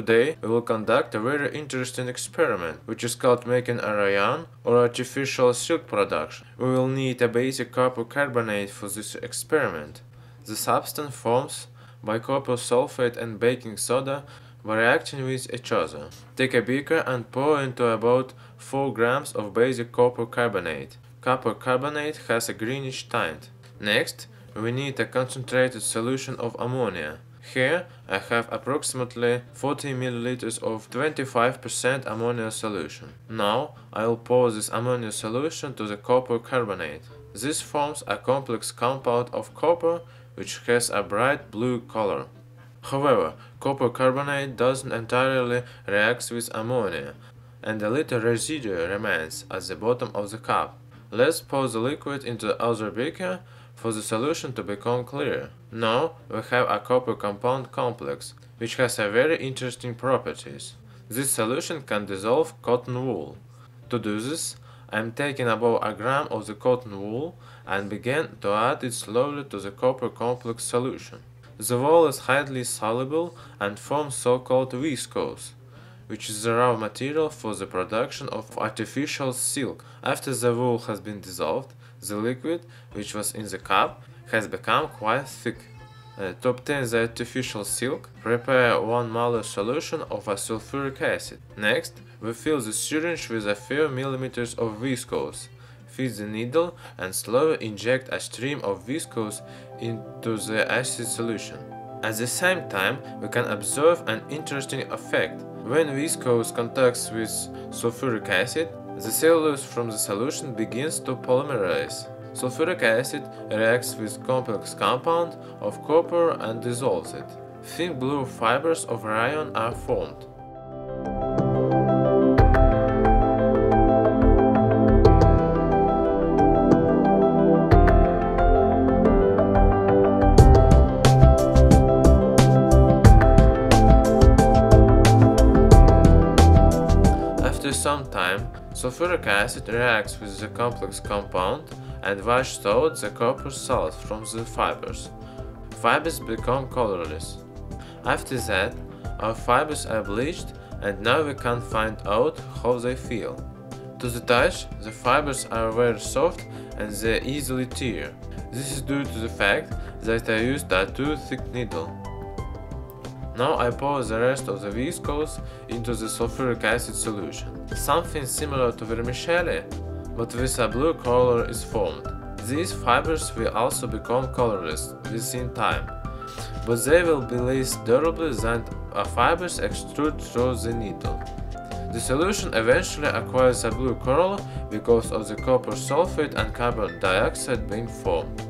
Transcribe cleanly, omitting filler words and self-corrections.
Today we will conduct a very interesting experiment, which is called making a rayon or artificial silk production. We will need a basic copper carbonate for this experiment. The substance forms by copper sulfate and baking soda by reacting with each other. Take a beaker and pour into about 4 grams of basic copper carbonate. Copper carbonate has a greenish tint. Next, we need a concentrated solution of ammonia. Here I have approximately 40 ml of 25% ammonia solution. Now I will pour this ammonia solution to the copper carbonate. This forms a complex compound of copper which has a bright blue color. However, copper carbonate doesn't entirely react with ammonia, and a little residue remains at the bottom of the cup. Let's pour the liquid into the other beaker for the solution to become clear. Now we have a copper compound complex, which has a very interesting properties. This solution can dissolve cotton wool. To do this, I am taking about a gram of the cotton wool and begin to add it slowly to the copper complex solution. The wool is highly soluble and forms so-called viscose, which is the raw material for the production of artificial silk. After the wool has been dissolved, the liquid, which was in the cup, has become quite thick. To obtain the artificial silk, prepare 1 molar solution of a sulfuric acid. Next, we fill the syringe with a few millimeters of viscose, feed the needle and slowly inject a stream of viscose into the acid solution. At the same time, we can observe an interesting effect. When viscose contacts with sulfuric acid, the cellulose from the solution begins to polymerize. Sulfuric acid reacts with complex compound of copper and dissolves it. Thin blue fibers of rayon are formed. After some time, sulfuric acid reacts with the complex compound and washes out the copper salt from the fibers. Fibers become colorless. After that, our fibers are bleached, and now we can find out how they feel. To the touch, the fibers are very soft and they easily tear. This is due to the fact that I used a too thick needle. Now I pour the rest of the viscose into the sulfuric acid solution. Something similar to vermicelli, but with a blue color is formed. These fibers will also become colorless within time, but they will be less durable than fibers extruded through the needle. The solution eventually acquires a blue color because of the copper sulfate and carbon dioxide being formed.